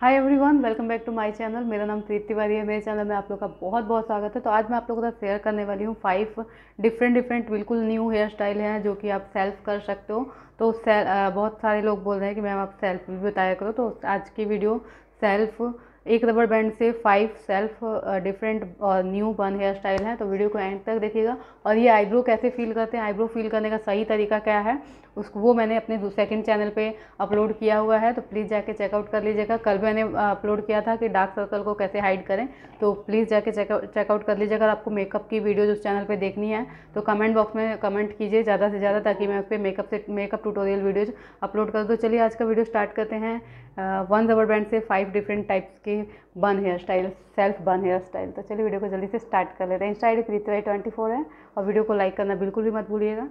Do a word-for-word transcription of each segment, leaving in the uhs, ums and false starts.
Hi everyone, welcome back to my channel. मेरा नाम प्रीति तिवारी है। मेरे चैनल में आप लोग का बहुत बहुत स्वागत है। तो आज मैं आप लोगों के साथ शेयर करने वाली हूँ फाइव डिफरेंट डिफरेंट बिल्कुल न्यू हेयर स्टाइल हैं जो कि आप सेल्फ कर सकते हो। तो आ, बहुत सारे लोग बोल रहे हैं कि मैम आप सेल्फ भी बताया करो, तो आज की वीडियो सेल्फ एक रबर बैंड से फाइव सेल्फ डिफरेंट और न्यू बन हेयर स्टाइल है। तो वीडियो को एंड तक देखिएगा। और ये आईब्रो कैसे फील करते हैं, आईब्रो फील करने का सही तरीका क्या है, उसको वो मैंने अपने सेकंड चैनल पे अपलोड किया हुआ है, तो प्लीज़ जाके चेकआउट कर लीजिएगा। कल मैंने अपलोड किया था कि डार्क सर्कल को कैसे हाइड करें, तो प्लीज़ जाके चेकआउट कर लीजिएगा। अगर आपको मेकअप की वीडियो उस चैनल पर देखनी है तो कमेंट बॉक्स में कमेंट कीजिए ज़्यादा से ज़्यादा, ताकि मैं उस पर मेकअप से मेकअप ट्यूटोरियल वीडियोज़ अपलोड कर दूँ। चलिए आज का वीडियो स्टार्ट करते हैं। वन रबर बैंड से फाइव डिफरेंट टाइप्स के bun hair style, self bun hair style. तो चलिए वीडियो को जल्दी से स्टार्ट कर लेते हैं। Insta ID Preeti Tiwari twenty four है और वीडियो को लाइक करना बिल्कुल भी मत भूलिएगा।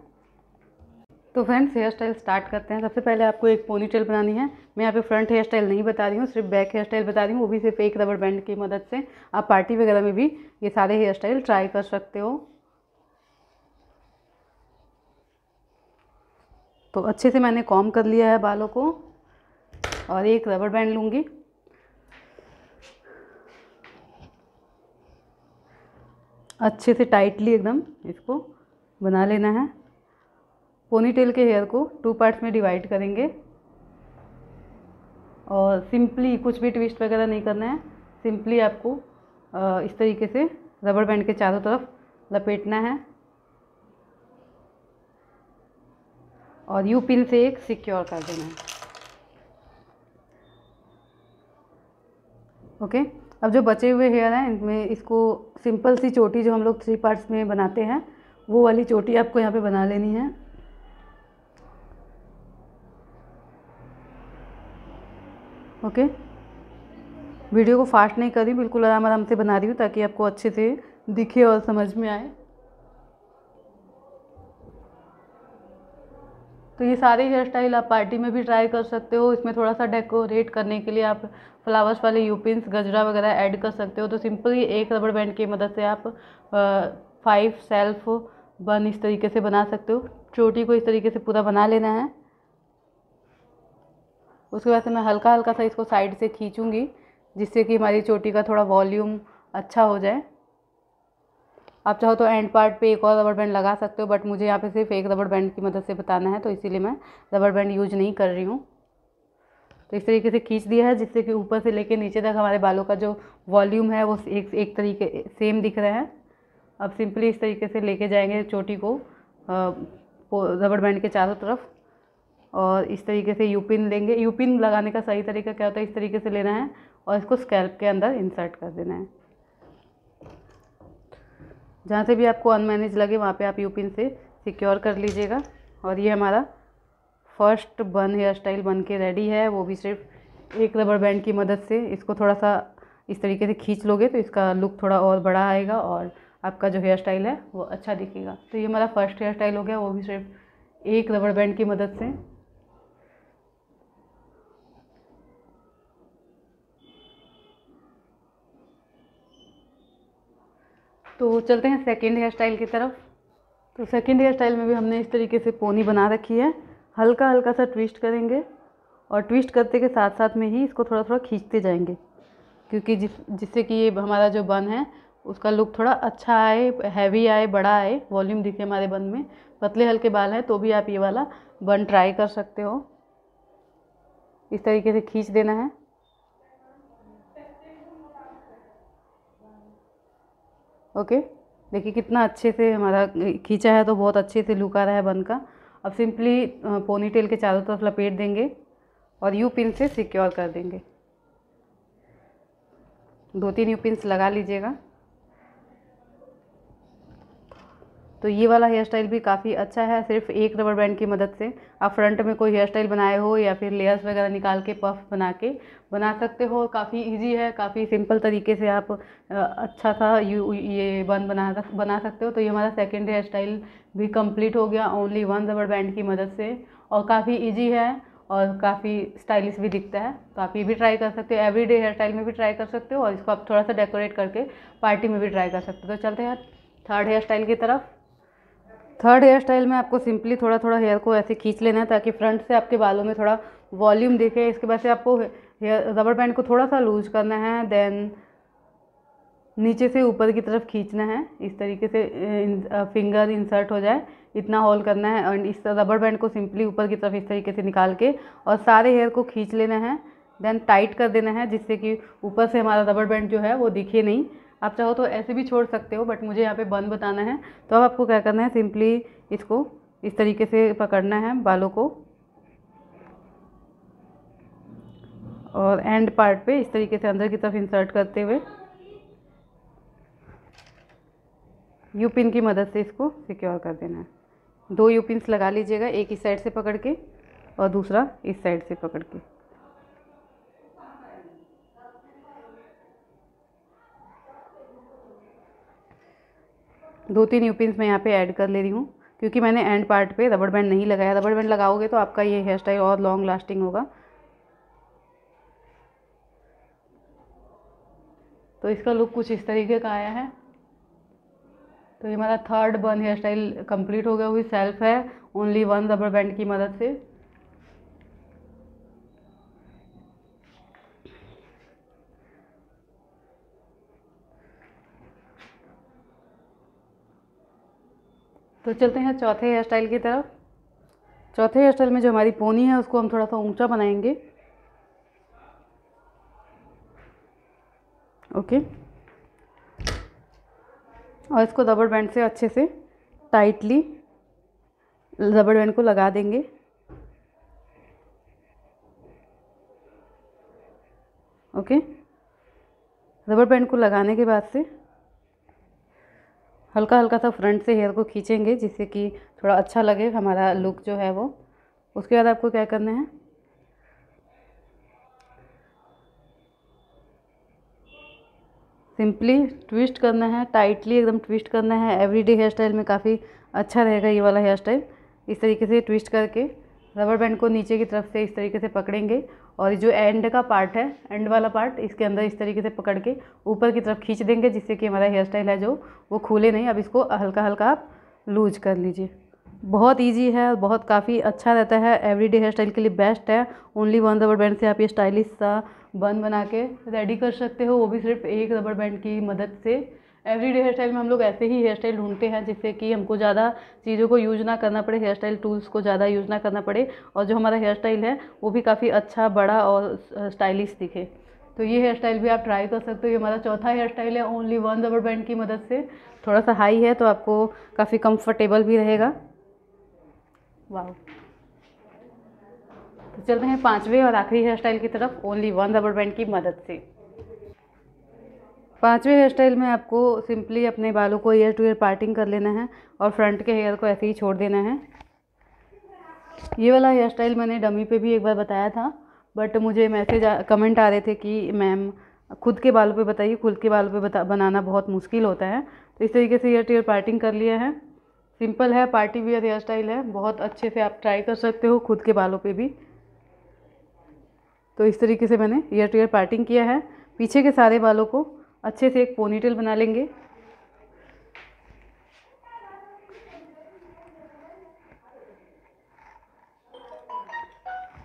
तो फ्रेंड्स, हेयर स्टाइल स्टार्ट करते हैं। सबसे पहले आपको एक पोनीटेल बनानी है। मैं यहाँ पे फ्रंट हेयर स्टाइल नहीं बता रही हूँ, सिर्फ बैक हेयर स्टाइल बता रही हूँ, वो भी सिर्फ एक रबर बैंड की मदद से। आप पार्टी वगैरह में भी ये सारे हेयर स्टाइल ट्राई कर सकते हो। तो अच्छे से मैंने कॉम्ब कर लिया है बालों को और एक रबर बैंड लूँगी। अच्छे से टाइटली एकदम इसको बना लेना है। पोनीटेल के हेयर को टू पार्ट्स में डिवाइड करेंगे और सिंपली कुछ भी ट्विस्ट वगैरह नहीं करना है। सिंपली आपको इस तरीके से रबर बैंड के चारों तरफ लपेटना है और यू पिन से एक सिक्योर कर देना है। ओके, अब जो बचे हुए हेयर हैं इनमें इसको सिंपल सी चोटी जो हम लोग थ्री पार्ट्स में बनाते हैं वो वाली चोटी आपको यहाँ पे बना लेनी है। ओके, वीडियो को फास्ट नहीं कर रही, बिल्कुल आराम आराम से बना रही हूँ ताकि आपको अच्छे से दिखे और समझ में आए। तो ये सारे हेयर स्टाइल आप पार्टी में भी ट्राई कर सकते हो। इसमें थोड़ा सा डेकोरेट करने के लिए आप फ्लावर्स वाले यूपिन्स, गजरा वगैरह ऐड कर सकते हो। तो सिंपली एक रबर बैंड की मदद से आप फाइव सेल्फ बन इस तरीके से बना सकते हो। चोटी को इस तरीके से पूरा बना लेना है। उसके बाद से मैं हल्का हल्का सा इसको साइड से खींचूंगी जिससे कि हमारी चोटी का थोड़ा वॉल्यूम अच्छा हो जाए। आप चाहो तो एंड पार्ट पे एक और रबर बैंड लगा सकते हो, बट मुझे यहाँ पे सिर्फ एक रबर बैंड की मदद से बताना है तो इसीलिए मैं रबर बैंड यूज नहीं कर रही हूँ। तो इस तरीके से खींच दिया है जिससे कि ऊपर से लेके नीचे तक हमारे बालों का जो वॉल्यूम है वो एक एक तरीके सेम दिख रहा है। अब सिंपली इस तरीके से लेके जाएंगे चोटी को रबर बैंड के चारों तरफ और इस तरीके से यूपिन लेंगे। यूपिन लगाने का सही तरीका क्या होता है, इस तरीके से लेना है और इसको स्कैल्प के अंदर इंसर्ट कर देना है। जहाँ से भी आपको अनमैनेज लगे वहाँ पे आप यूपिन से सिक्योर कर लीजिएगा। और ये हमारा फर्स्ट बन हेयर स्टाइल बन के रेडी है, वो भी सिर्फ एक रबर बैंड की मदद से। इसको थोड़ा सा इस तरीके से खींच लोगे तो इसका लुक थोड़ा और बड़ा आएगा और आपका जो हेयर स्टाइल है वो अच्छा दिखेगा। तो ये हमारा फर्स्ट हेयर स्टाइल हो गया, वो भी सिर्फ एक रबर बैंड की मदद से। तो चलते हैं सेकंड हेयर स्टाइल की तरफ। तो सेकंड हेयर स्टाइल में भी हमने इस तरीके से पोनी बना रखी है। हल्का हल्का सा ट्विस्ट करेंगे और ट्विस्ट करते के साथ साथ में ही इसको थोड़ा थोड़ा खींचते जाएंगे, क्योंकि जिस जिससे कि ये हमारा जो बन है उसका लुक थोड़ा अच्छा आए, हैवी आए, बड़ा आए, वॉल्यूम दिखे हमारे बन में। पतले हल्के बाल हैं तो भी आप ये वाला बन ट्राई कर सकते हो। इस तरीके से खींच देना है। ओके okay, देखिए कितना अच्छे से हमारा खींचा है, तो बहुत अच्छे से लुक आ रहा है बन का। अब सिंपली पोनीटेल के चारों तरफ लपेट देंगे और यू पिन से सिक्योर कर देंगे। दो तीन यू पिन्स लगा लीजिएगा। तो ये वाला हेयर स्टाइल भी काफ़ी अच्छा है, सिर्फ एक रबर बैंड की मदद से। आप फ्रंट में कोई हेयर स्टाइल बनाए हो या फिर लेयर्स वगैरह निकाल के पफ बना के बना सकते हो। काफ़ी इजी है, काफ़ी सिंपल तरीके से आप अच्छा सा यू ये बन बना बना सकते हो। तो ये हमारा सेकंड हेयर स्टाइल भी कंप्लीट हो गया ओनली वन रबर बैंड की मदद से, और काफ़ी ईजी है और काफ़ी स्टाइलिश भी दिखता है। तो आप ये भी ट्राई कर सकते हो, एवरीडे हेयर स्टाइल में भी ट्राई कर सकते हो और इसको आप थोड़ा सा डेकोरेट करके पार्टी में भी ट्राई कर सकते हो। तो चलते हैं थर्ड हेयर स्टाइल की तरफ। थर्ड हेयर स्टाइल में आपको सिंपली थोड़ा थोड़ा हेयर को ऐसे खींच लेना है ताकि फ्रंट से आपके बालों में थोड़ा वॉल्यूम दिखे। इसके बाद से आपको रबर बैंड को थोड़ा सा लूज करना है, देन नीचे से ऊपर की तरफ खींचना है, इस तरीके से फिंगर इंसर्ट हो जाए, इतना होल करना है। और इस रबर बैंड को सिंपली ऊपर की तरफ इस तरीके से निकाल के और सारे हेयर को खींच लेना है, देन टाइट कर देना है जिससे कि ऊपर से हमारा रबर बैंड जो है वो दिखे नहीं। आप चाहो तो ऐसे भी छोड़ सकते हो, बट मुझे यहाँ पे बंद बताना है। तो अब आपको क्या करना है, सिंपली इसको इस तरीके से पकड़ना है बालों को और एंड पार्ट पे इस तरीके से अंदर की तरफ इंसर्ट करते हुए यू पिन की मदद से इसको सिक्योर कर देना है। दो यू पिन्स लगा लीजिएगा, एक इस साइड से पकड़ के और दूसरा इस साइड से पकड़ के। दो तीन यू पिन्स मैं यहाँ पे ऐड कर ले रही हूँ क्योंकि मैंने एंड पार्ट पे रबर बैंड नहीं लगाया। रबर बैंड लगाओगे तो आपका ये हेयर स्टाइल और लॉन्ग लास्टिंग होगा। तो इसका लुक कुछ इस तरीके का आया है। तो ये हमारा थर्ड बन हेयर स्टाइल कंप्लीट हो गया, हुई सेल्फ है ओनली वन रबर बैंड की मदद से। तो चलते हैं चौथे हेयर स्टाइल की तरफ। चौथे हेयर स्टाइल में जो हमारी पोनी है उसको हम थोड़ा सा ऊंचा बनाएंगे। ओके, और इसको रबर बैंड से अच्छे से टाइटली रबर बैंड को लगा देंगे। ओके, रबर बैंड को लगाने के बाद से हल्का हल्का सा फ्रंट से हेयर को खींचेंगे जिससे कि थोड़ा अच्छा लगे हमारा लुक जो है वो। उसके बाद आपको क्या करना है, सिंपली ट्विस्ट करना है, टाइटली एकदम ट्विस्ट करना है। एवरीडे हेयर स्टाइल में काफ़ी अच्छा रहेगा ये वाला हेयर स्टाइल। इस तरीके से ट्विस्ट करके रबर बैंड को नीचे की तरफ से इस तरीके से पकड़ेंगे और जो एंड का पार्ट है, एंड वाला पार्ट, इसके अंदर इस तरीके से पकड़ के ऊपर की तरफ खींच देंगे जिससे कि हमारा हेयर स्टाइल है जो वो खुले नहीं। अब इसको हल्का हल्का आप लूज कर लीजिए। बहुत ईजी है और बहुत काफ़ी अच्छा रहता है, एवरीडे हेयर स्टाइल के लिए बेस्ट है। ओनली वन रबर बैंड से आप ये स्टाइलिश सा बन बना के रेडी कर सकते हो, वो भी सिर्फ एक रबर बैंड की मदद से। एवरीडे हेयर स्टाइल में हम लोग ऐसे ही हेयर स्टाइल ढूंढते हैं जिससे कि हमको ज़्यादा चीज़ों को यूज़ ना करना पड़े, हेयर स्टाइल टूल्स को ज़्यादा यूज़ ना करना पड़े, और जो हमारा हेयर स्टाइल है वो भी काफ़ी अच्छा, बड़ा और स्टाइलिश दिखे। तो ये हेयर स्टाइल भी आप ट्राई कर सकते हो। ये हमारा चौथा हेयर स्टाइल है ओनली वन रबर बैंड की मदद से। थोड़ा सा हाई है तो आपको काफ़ी कंफर्टेबल भी रहेगा। वाह, तो चलते हैं पांचवे और आखिरी हेयर स्टाइल की तरफ ओनली वन रबर बैंड की मदद से। पांचवे हेयर स्टाइल में आपको सिंपली अपने बालों को ईयर टू ईयर पार्टिंग कर लेना है और फ्रंट के हेयर को ऐसे ही छोड़ देना है। ये वाला हेयर स्टाइल मैंने डमी पे भी एक बार बताया था, बट मुझे मैसेज कमेंट आ रहे थे कि मैम खुद के बालों पे बताइए, खुद के बालों पे बता बनाना बहुत मुश्किल होता है। तो इस तरीके से ईयर टू ईयर पार्टिंग कर लिया है। सिंपल है, पार्टी वियर हेयर स्टाइल है, बहुत अच्छे से आप ट्राई कर सकते हो खुद के बालों पे भी। तो इस तरीके से मैंने ईयर टू ईयर पार्टिंग किया है। पीछे के सारे बालों को अच्छे से एक पोनीटेल बना लेंगे।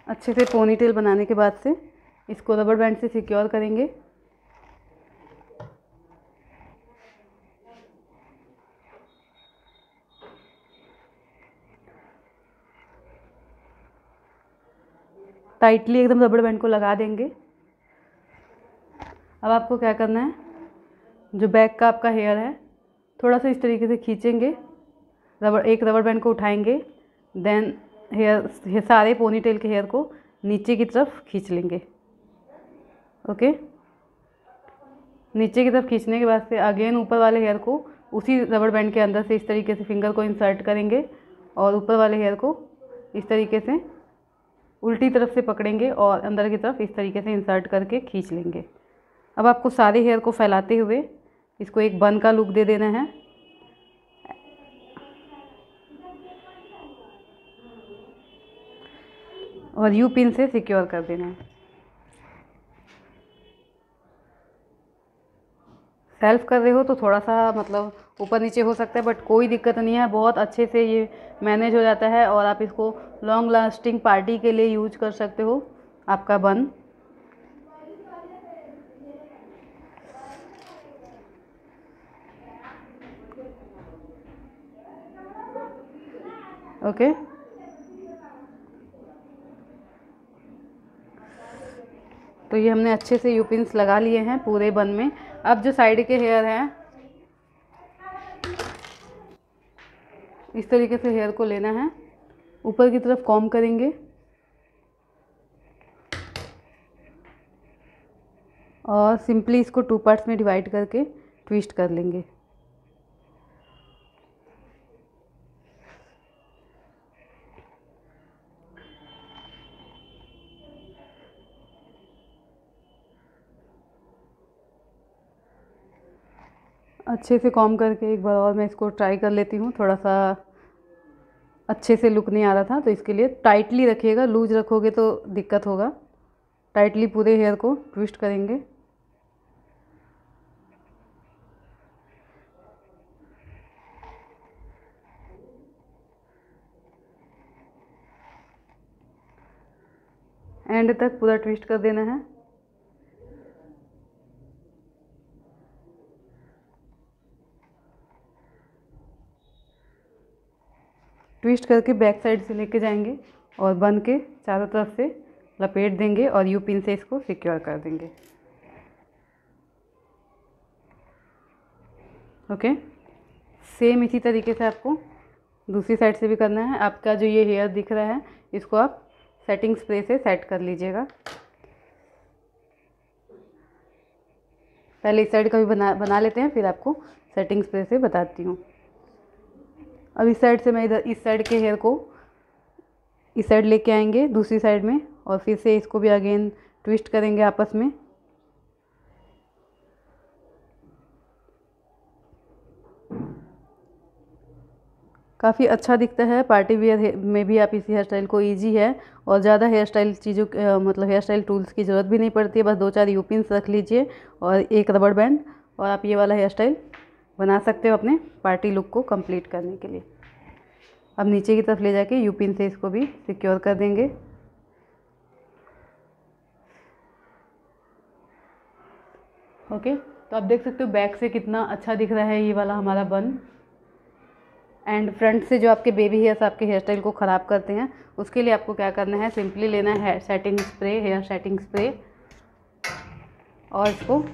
अच्छे से पोनीटेल बनाने के बाद से इसको रबर बैंड से सिक्योर करेंगे। टाइटली एकदम रबर बैंड को लगा देंगे। अब आपको क्या करना है, जो बैक का आपका हेयर है थोड़ा सा इस तरीके से खींचेंगे, रबर एक रबर बैंड को उठाएंगे, देन हेयर सारे पोनीटेल के हेयर को नीचे की तरफ खींच लेंगे। ओके, नीचे की तरफ खींचने के बाद से अगेन ऊपर वाले हेयर को उसी रबर बैंड के अंदर से इस तरीके से फिंगर को इंसर्ट करेंगे और ऊपर वाले हेयर को इस तरीके से उल्टी तरफ से पकड़ेंगे और अंदर की तरफ इस तरीके से इंसर्ट करके खींच लेंगे। अब आपको सारे हेयर को फैलाते हुए इसको एक बन का लुक दे देना है। और यू पिन से सिक्योर कर देना है। सेल्फ कर रहे हो तो थोड़ा सा मतलब ऊपर नीचे हो सकता है, बट कोई दिक्कत नहीं है, बहुत अच्छे से ये मैनेज हो जाता है और आप इसको लॉन्ग लास्टिंग पार्टी के लिए यूज कर सकते हो। आपका बन ओके। तो ये हमने अच्छे से यू पिन्स लगा लिए हैं पूरे बन में। अब जो साइड के हेयर हैं इस तरीके से हेयर को लेना है, ऊपर की तरफ कॉम्ब करेंगे और सिंपली इसको टू पार्ट्स में डिवाइड करके ट्विस्ट कर लेंगे। अच्छे से कॉम्ब करके एक बार और मैं इसको ट्राई कर लेती हूँ। थोड़ा सा अच्छे से लुक नहीं आ रहा था तो इसके लिए टाइटली रखिएगा, लूज रखोगे तो दिक्कत होगा। टाइटली पूरे हेयर को ट्विस्ट करेंगे। एंड तक पूरा ट्विस्ट कर देना है। ट्विस्ट करके बैक साइड से लेके जाएंगे और बन के चारों तरफ से लपेट देंगे और यू पिन से इसको सिक्योर कर देंगे। ओके, सेम इसी तरीके से आपको दूसरी साइड से भी करना है। आपका जो ये हेयर दिख रहा है इसको आप सेटिंग स्प्रे से सेट कर लीजिएगा। पहले इस साइड का भी बना बना लेते हैं, फिर आपको सेटिंग स्प्रे से बताती हूँ। अब इस साइड से मैं इधर इस साइड के हेयर को इस साइड लेके आएंगे दूसरी साइड में और फिर से इसको भी अगेन ट्विस्ट करेंगे आपस में। काफ़ी अच्छा दिखता है, पार्टी वियर में भी आप इसी हेयर स्टाइल को, इजी है और ज़्यादा हेयर स्टाइल चीज़ों मतलब हेयर स्टाइल टूल्स की ज़रूरत भी नहीं पड़ती है। बस दो चार यू पिन्स रख लीजिए और एक रबड़ बैंड और आप ये वाला हेयर स्टाइल बना सकते हो अपने पार्टी लुक को कंप्लीट करने के लिए। अब नीचे की तरफ ले जाके यू पिन से इसको भी सिक्योर कर देंगे। ओके, तो आप देख सकते हो बैक से कितना अच्छा दिख रहा है ये वाला हमारा बन। एंड फ्रंट से जो आपके बेबी हेयर्स आपके हेयर स्टाइल को ख़राब करते हैं उसके लिए आपको क्या करना है, सिंपली लेना है setting spray, hair setting spray और इसको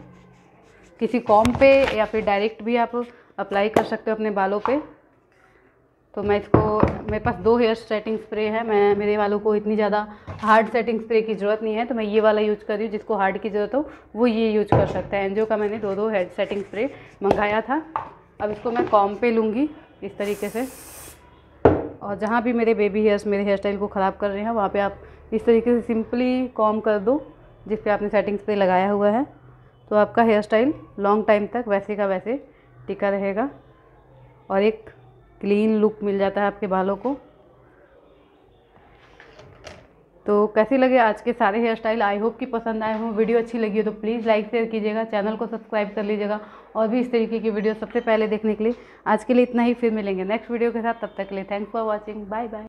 किसी कॉम पे या फिर डायरेक्ट भी आप अप्लाई कर सकते हो अपने बालों पे। तो मैं इसको, मेरे पास दो हेयर सेटिंग स्प्रे है, मैं मेरे बालों को इतनी ज़्यादा हार्ड सेटिंग स्प्रे की ज़रूरत नहीं है तो मैं ये वाला यूज़ कर रही हूँ। जिसको हार्ड की ज़रूरत हो वो ये यूज कर सकता है। एनजीओ का मैंने दो दो हेयर सेटिंग स्प्रे मंगाया था। अब इसको मैं कॉम पे लूँगी इस तरीके से और जहाँ भी मेरे बेबी हेयर्स मेरे हेयर स्टाइल को ख़राब कर रहे हैं वहाँ पर आप इस तरीके से सिंपली कॉम कर दो जिस पर आपने सेटिंग स्प्रे लगाया हुआ है। तो आपका हेयर स्टाइल लॉन्ग टाइम तक वैसे का वैसे टिका रहेगा और एक क्लीन लुक मिल जाता है आपके बालों को। तो कैसे लगे आज के सारे हेयर स्टाइल, आई होप कि पसंद आए हों। वीडियो अच्छी लगी हो तो प्लीज़ लाइक शेयर कीजिएगा, चैनल को सब्सक्राइब कर लीजिएगा और भी इस तरीके की वीडियो सबसे पहले देखने के लिए। आज के लिए इतना ही, फिर मिलेंगे नेक्स्ट वीडियो के साथ। तब तक के लिए thanks for watching, bye bye.